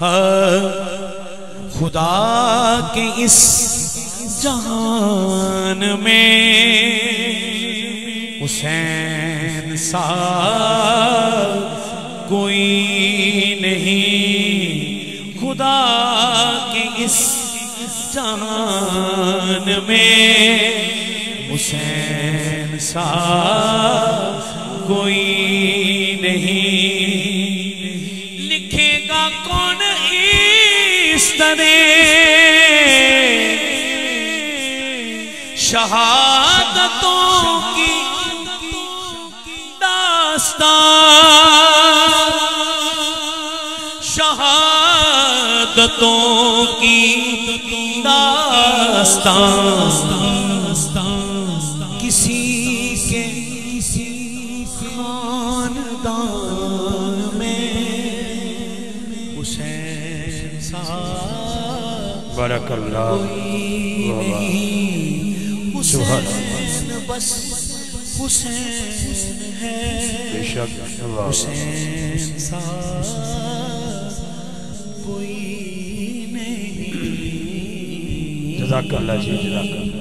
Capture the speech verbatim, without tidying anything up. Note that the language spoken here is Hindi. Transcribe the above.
खुदा के इस जहान में हुसैन सा कोई नहीं। खुदा के इस जहान में हुसैन सा कोई नहीं। लिखेगा कौन इस तरह शहादतों की दास्तान, शहादतों की दास्तान किसी के किसी खानदान में हुसैन सा बरकल्लाह नहीं। हुसैन बस हुसैन है, हुसैन सा कोई नहीं। जज़ाकल्लाह जी, जज़ाकल्लाह।